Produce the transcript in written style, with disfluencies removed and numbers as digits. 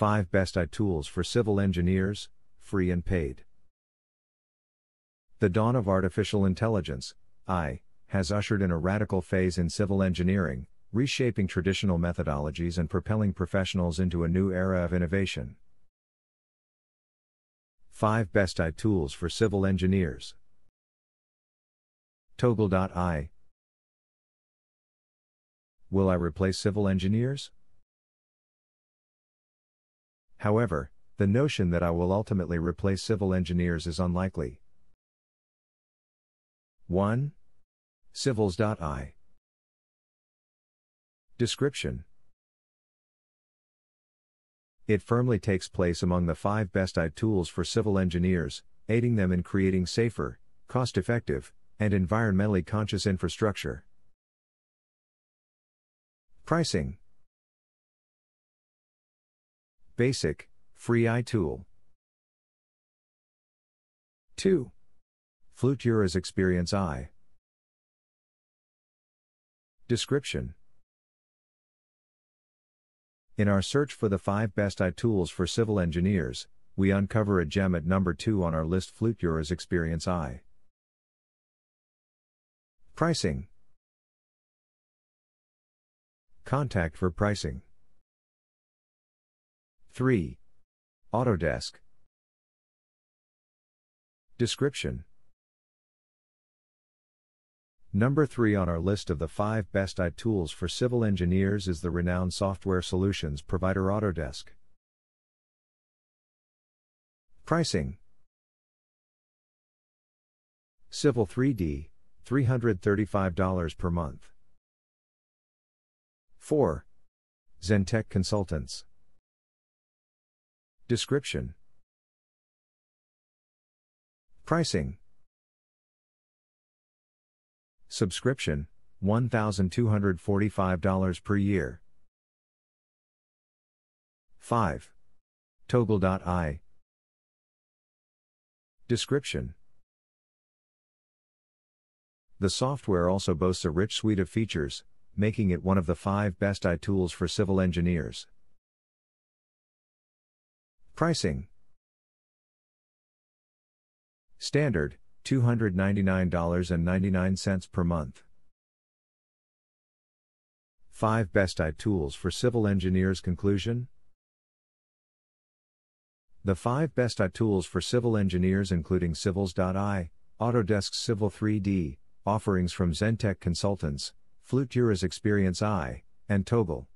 5 Best AI Tools for Civil Engineers, Free and Paid. The dawn of artificial intelligence, AI, has ushered in a radical phase in civil engineering, reshaping traditional methodologies and propelling professionals into a new era of innovation. 5 Best AI Tools for Civil Engineers. Toggle.AI. Will AI replace civil engineers? However, the notion that AI will ultimately replace civil engineers is unlikely. 1. Civils.ai. Description. It firmly takes place among the 5 best AI tools for civil engineers, aiding them in creating safer, cost-effective, and environmentally conscious infrastructure. Pricing. Basic, free AI tool. 2. Flutura's Experience AI. Description. In our search for the 5 best AI tools for civil engineers, we uncover a gem at number 2 on our list: Flutura's Experience AI. Pricing. Contact for pricing. 3. Autodesk. Description. Number 3 on our list of the 5 best AI tools for civil engineers is the renowned software solutions provider Autodesk. Pricing. Civil 3D, $335 per month. 4. Zentech Consultants. Description. Pricing. Subscription, $1,245 per year. 5. Toggle.ai. Description. The software also boasts a rich suite of features, making it one of the 5 best AI tools for civil engineers. Pricing. Standard, $299.99 per month. 5 Best AI Tools for Civil Engineers. Conclusion. The 5 Best AI Tools for Civil Engineers, including Civils.ai, Autodesk's Civil 3D, offerings from Zentech Consultants, Flutura's Experience AI, and Toggle.